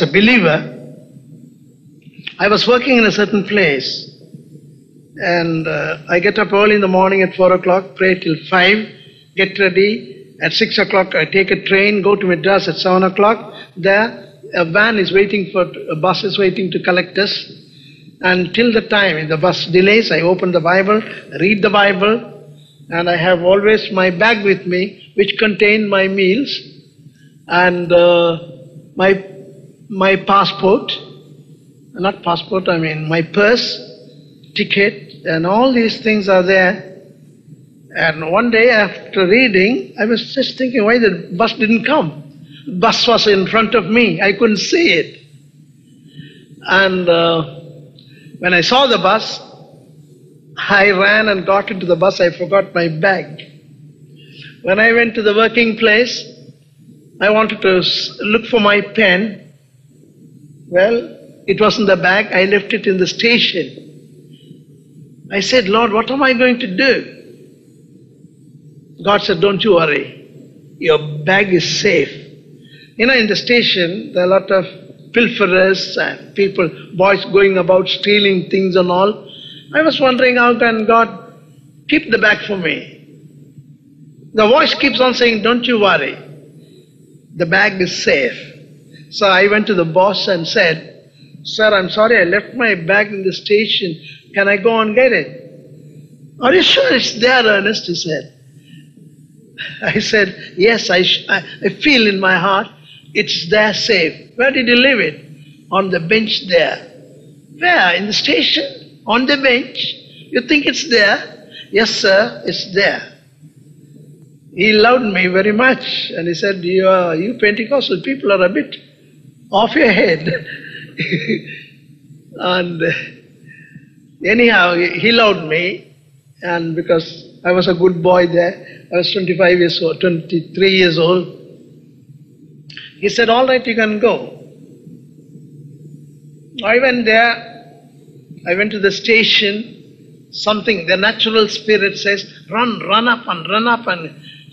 As a believer, I was working in a certain place, and I get up early in the morning at 4 o'clock, pray till 5, get ready. At 6 o'clock I take a train, go to Madras at 7 o'clock. There a van is waiting for, a bus is waiting to collect us. And till the time, if the bus delays, I open the Bible, read the Bible, and I have always my bag with me, which contain my meals and my passport, not passport, I mean my purse, ticket, and all these things are there. And one day after reading, I was just thinking why the bus didn't come. Bus was in front of me, I couldn't see it. And when I saw the bus, I ran and got into the bus, I forgot my bag. When I went to the working place, I wanted to look for my pen. Well, it was in the bag, I left it in the station. I said, Lord, what am I going to do? God said, don't you worry, your bag is safe. You know, in the station, there are a lot of pilferers and people, boys going about stealing things and all. I was wondering, how can God keep the bag for me? The voice keeps on saying, don't you worry, the bag is safe. So I went to the boss and said, sir, I'm sorry, I left my bag in the station. Can I go and get it? Are you sure it's there, Ernest? He said. I said, yes, I feel in my heart it's there safe. Where did you leave it? On the bench there. Where? In the station? On the bench? You think it's there? Yes, sir, it's there. He loved me very much, and he said, you Pentecostal people are a bit off your head. And anyhow, he loved me, and because I was a good boy there, I was 25 years old, 23 years old. He said, all right, you can go. I went there, I went to the station, something, the natural spirit says, run up and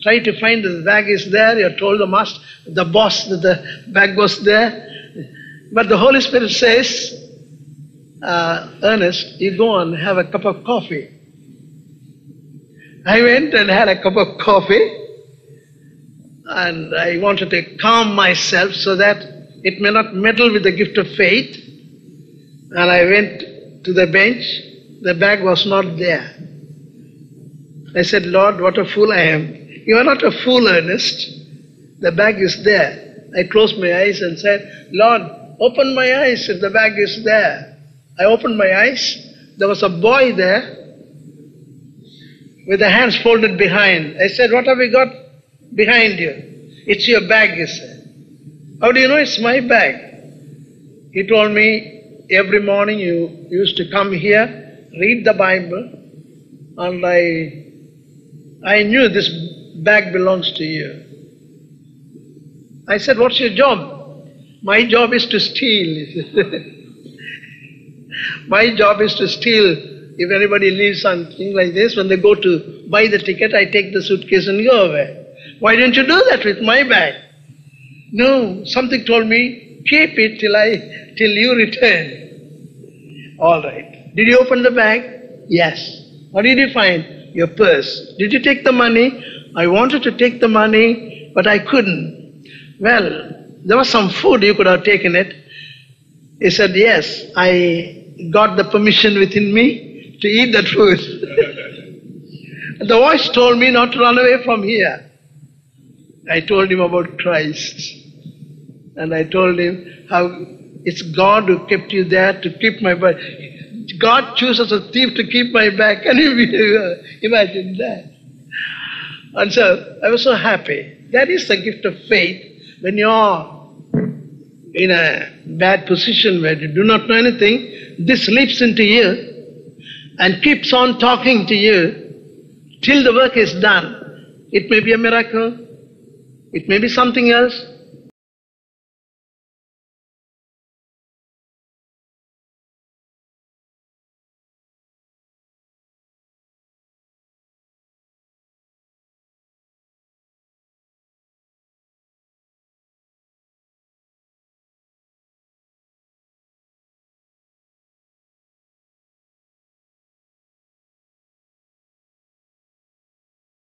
try to find the bag is there. You're told the master, the boss, that the bag was there. But the Holy Spirit says, Ernest, you go and have a cup of coffee. I went and had a cup of coffee, and I wanted to calm myself so that it may not meddle with the gift of faith. And I went to the bench, the bag was not there. I said, Lord, what a fool I am. You are not a fool, Ernest. The bag is there. I closed my eyes and said, Lord, open my eyes if the bag is there. I opened my eyes. There was a boy there with the hands folded behind. I said, what have you got behind you? It's your bag, he said. How do you know it's my bag? He told me, every morning you used to come here, read the Bible, and I knew this bag belongs to you. I said, what's your job? My job is to steal. My job is to steal. If anybody leaves something like this, when they go to buy the ticket, I take the suitcase and go away. Why don't you do that with my bag? No, something told me, keep it till you return. All right. Did you open the bag? Yes. What did you find? Your purse. Did you take the money? I wanted to take the money, but I couldn't. Well, there was some food, you could have taken it. He said, yes, I got the permission within me to eat that food. The voice told me not to run away from here. I told him about Christ. And I told him how it's God who kept you there to keep my back. God chooses a thief to keep my back. Can you imagine that? And so I was so happy. That is the gift of faith. When you are in a bad position where you do not know anything, this leaps into you and keeps on talking to you till the work is done. It may be a miracle. It may be something else.